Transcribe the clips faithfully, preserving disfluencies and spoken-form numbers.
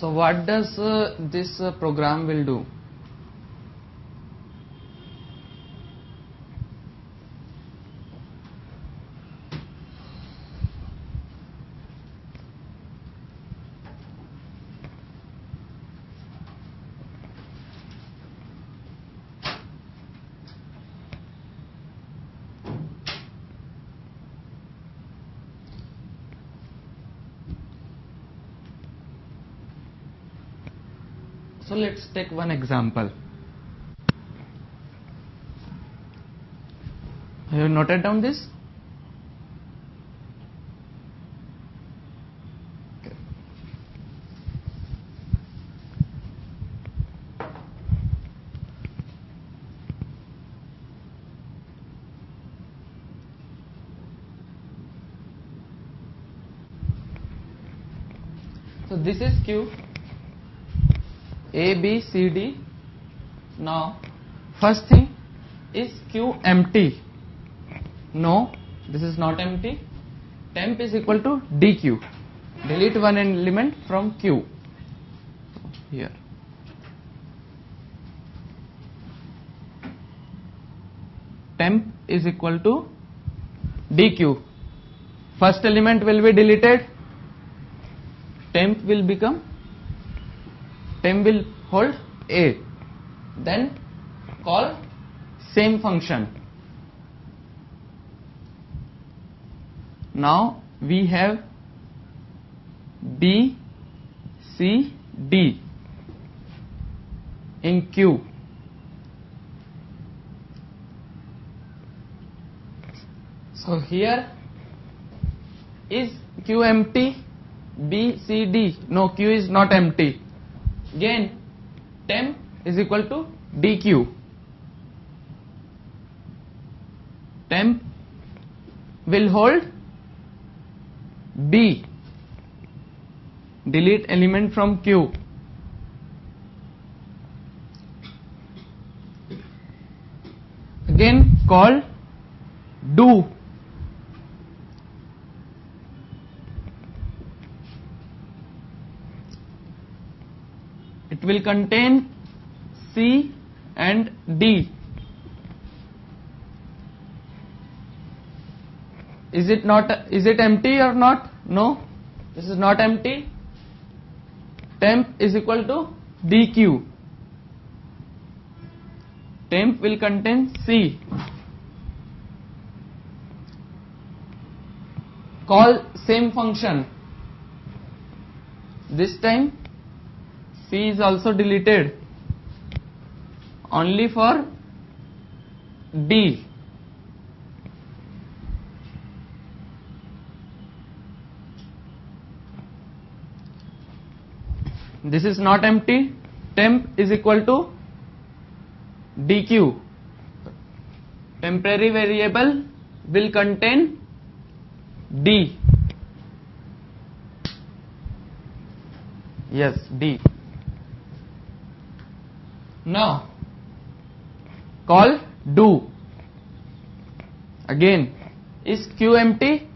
So what does uh, this uh, program will do? So let's take one example. Have you noted down this? Okay. So this is Q. A, B, C, D. Now, first thing is Q empty? No, this is not empty. Temp is equal to D Q. Delete one element from Q. Here. Temp is equal to D Q. First element will be deleted. Temp will become temp will hold A, then call same function. Now we have B, C, D in Q. So here is Q empty? B, C, D. No, Q is not empty. Again, temp is equal to D Q. Temp will hold B. Delete element from Q. Again, call do. It will contain C and D. Is it not? Is it empty or not? No, this is not empty. Temp is equal to D Q. Temp will contain C. Call same function. This time C is also deleted, only for D. This is not empty. Temp is equal to D Q. Temporary variable will contain D. Yes, D. Now call do. Again, is Q empty?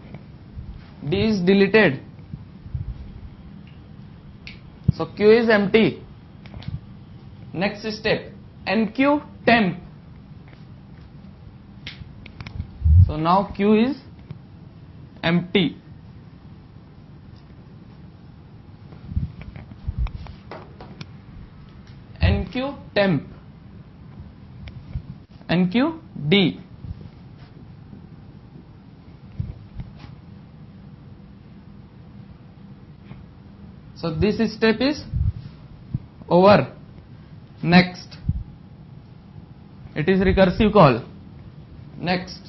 D is deleted. So Q is empty. Next step, N Q temp. So now Q is empty. N Q temp, N Q D. So this step is over. Next, it is recursive call. Next,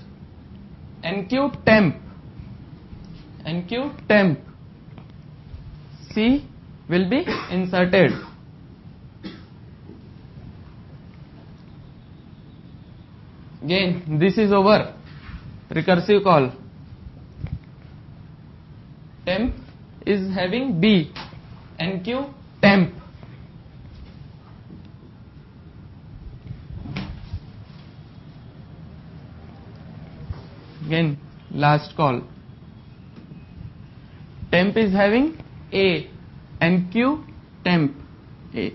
N Q temp, N Q temp, C will be inserted. Again, this is over. Recursive call. Temp is having B. N Q temp. Again, last call. Temp is having A. N Q temp A.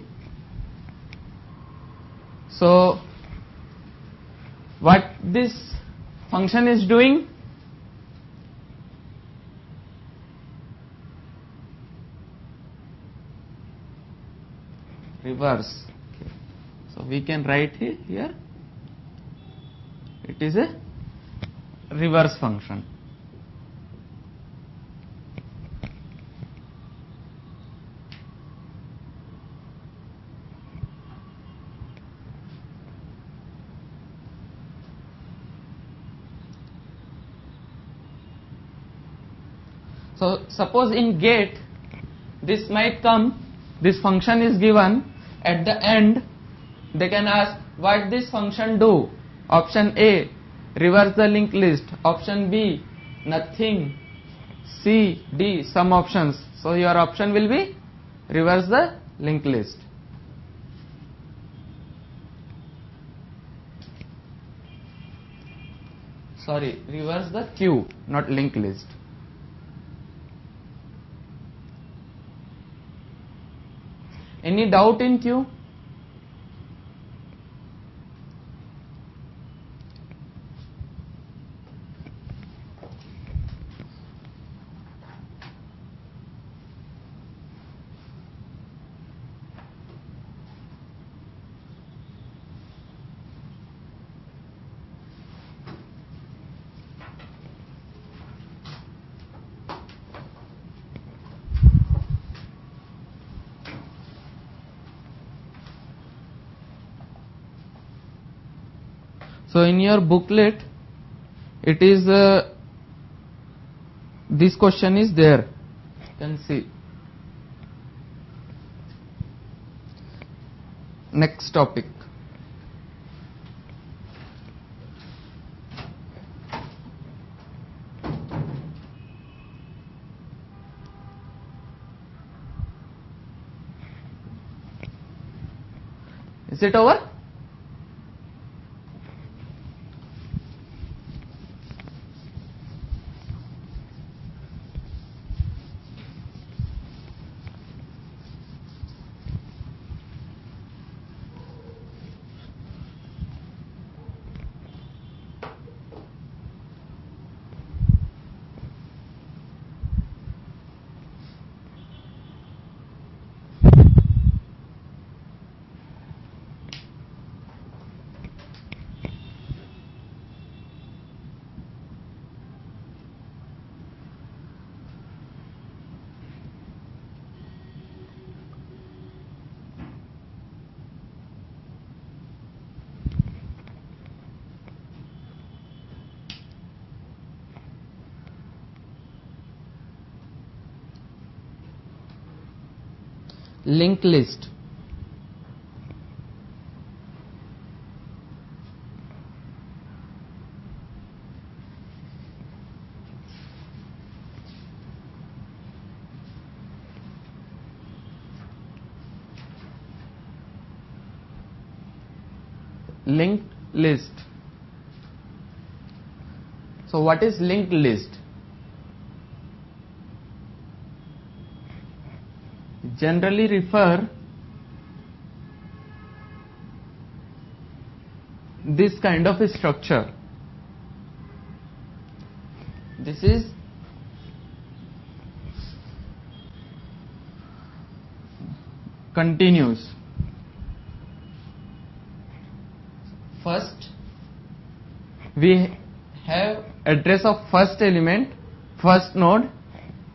So what this function is doing, reverse. Okay. So we can write it here, it is a reverse function. So suppose in gate this might come, this function is given, at the end they can ask what this function do. Option A, reverse the linked list. Option B, nothing. C, D, some options. So your option will be reverse the linked list. Sorry, reverse the queue, not linked list. Any doubt in queue? So in your booklet, it is uh, this question is there. You can see. Next topic. Is it over? Linked list. Linked list. So what is linked list? Generally refer this kind of a structure. This is continuous. First we have address of first element, first node,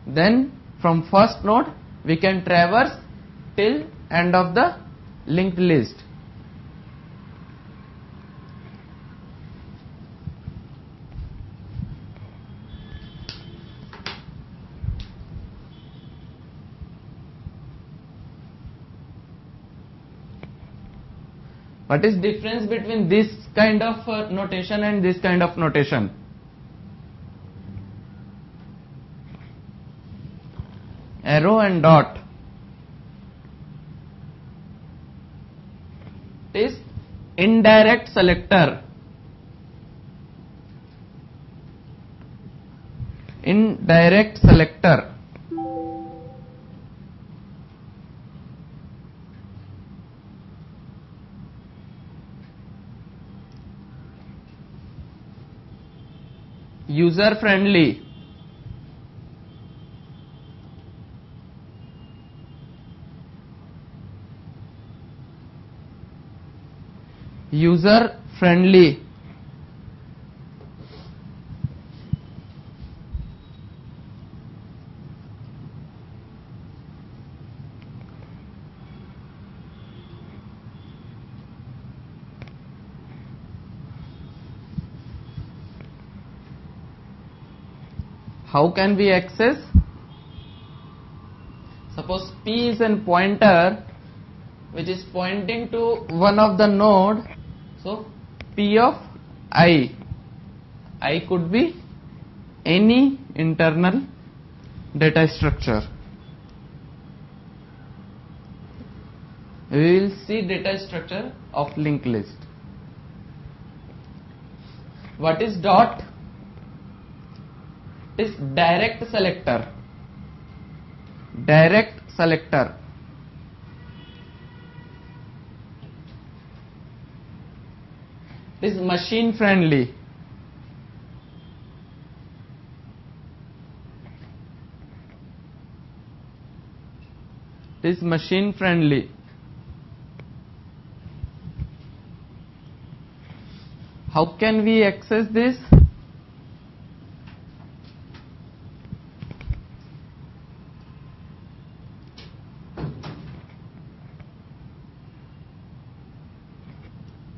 then from first node we can traverse till end of the linked list. What is difference between this kind of uh, notation and this kind of notation? Arrow and dot. It is indirect selector. Indirect selector. user friendly, user friendly How can we access? Suppose P is an pointer which is pointing to one of the node, so P of I, I could be any internal data structure. We will see data structure of linked list. What is dot? It is direct selector. Direct selector. It is machine friendly. It is machine friendly. How can we access this?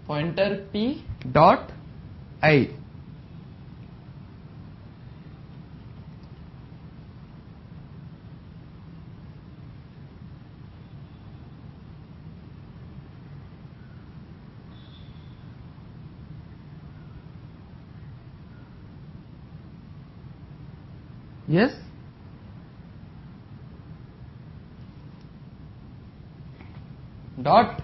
Pointer P dot I. Yes. Dot.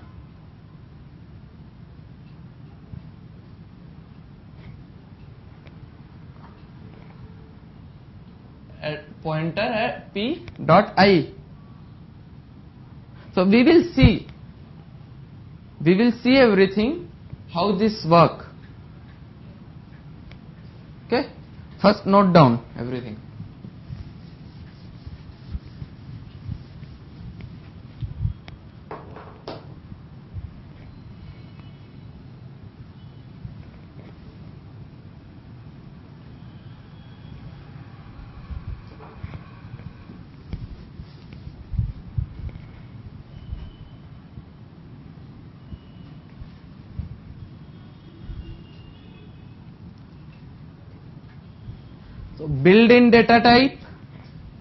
Pointer at P dot I. So we will see, we will see everything, how this work. Okay, first note down everything. Built-in data type,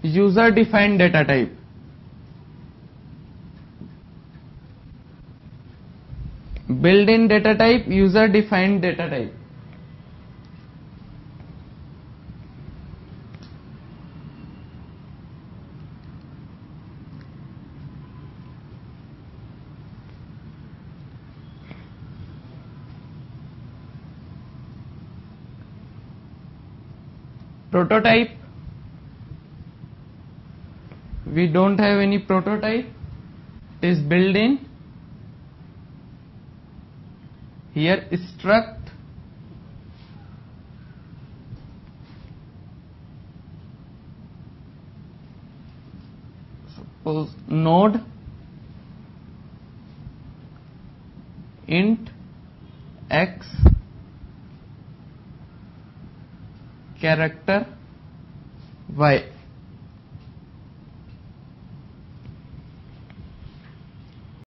user-defined data type. Built-in data type, user-defined data type. Prototype, we don't have any prototype, it is built in. Here struct, suppose node, int x, character Y.